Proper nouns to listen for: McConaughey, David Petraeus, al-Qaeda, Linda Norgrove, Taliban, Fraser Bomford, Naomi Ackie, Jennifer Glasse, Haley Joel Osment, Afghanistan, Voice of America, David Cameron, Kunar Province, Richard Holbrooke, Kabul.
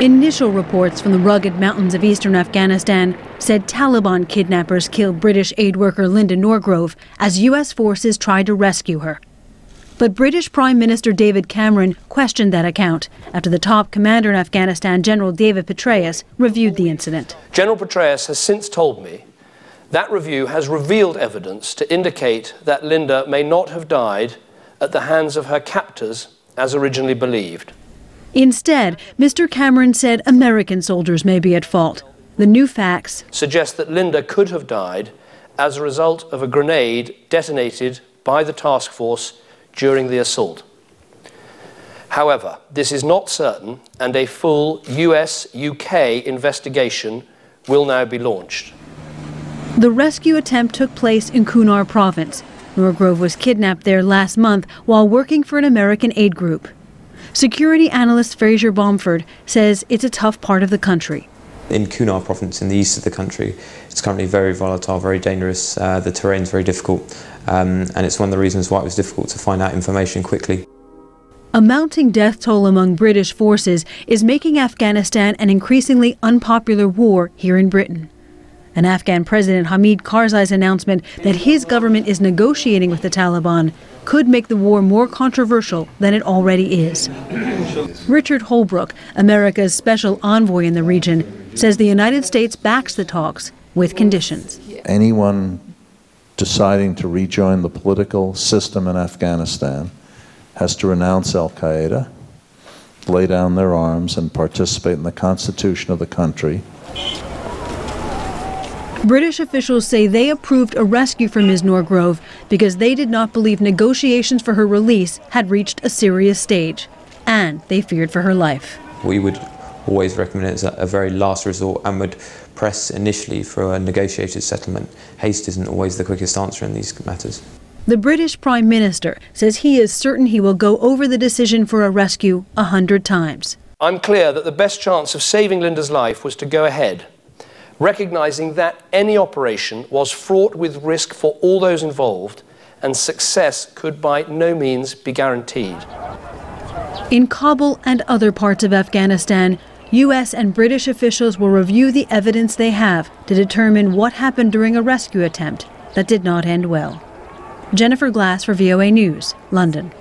Initial reports from the rugged mountains of eastern Afghanistan said Taliban kidnappers killed British aid worker Linda Norgrove as U.S. forces tried to rescue her. But British Prime Minister David Cameron questioned that account after the top commander in Afghanistan, General David Petraeus, reviewed the incident. General Petraeus has since told me that review has revealed evidence to indicate that Linda may not have died at the hands of her captors as originally believed. Instead, Mr. Cameron said American soldiers may be at fault. The new facts suggest that Linda could have died as a result of a grenade detonated by the task force during the assault. However, this is not certain, and a full US-UK investigation will now be launched. The rescue attempt took place in Kunar Province. Norgrove was kidnapped there last month while working for an American aid group. Security analyst Fraser Bomford says it's a tough part of the country. In Kunar Province, in the east of the country, it's currently very volatile, very dangerous. The terrain's very difficult, and it's one of the reasons why it was difficult to find out information quickly. A mounting death toll among British forces is making Afghanistan an increasingly unpopular war here in Britain. And Afghan President Hamid Karzai's announcement that his government is negotiating with the Taliban could make the war more controversial than it already is. Richard Holbrooke, America's special envoy in the region, says the United States backs the talks with conditions. Anyone deciding to rejoin the political system in Afghanistan has to renounce al-Qaeda, lay down their arms, and participate in the constitution of the country. British officials say they approved a rescue for Ms. Norgrove because they did not believe negotiations for her release had reached a serious stage, and they feared for her life. We would always recommend it as a very last resort and would press initially for a negotiated settlement. Haste isn't always the quickest answer in these matters. The British Prime Minister says he is certain he will go over the decision for a rescue 100 times. I'm clear that the best chance of saving Linda's life was to go ahead, recognising that any operation was fraught with risk for all those involved and success could by no means be guaranteed. In Kabul and other parts of Afghanistan, US and British officials will review the evidence they have to determine what happened during a rescue attempt that did not end well. Jennifer Glasse for VOA News, London.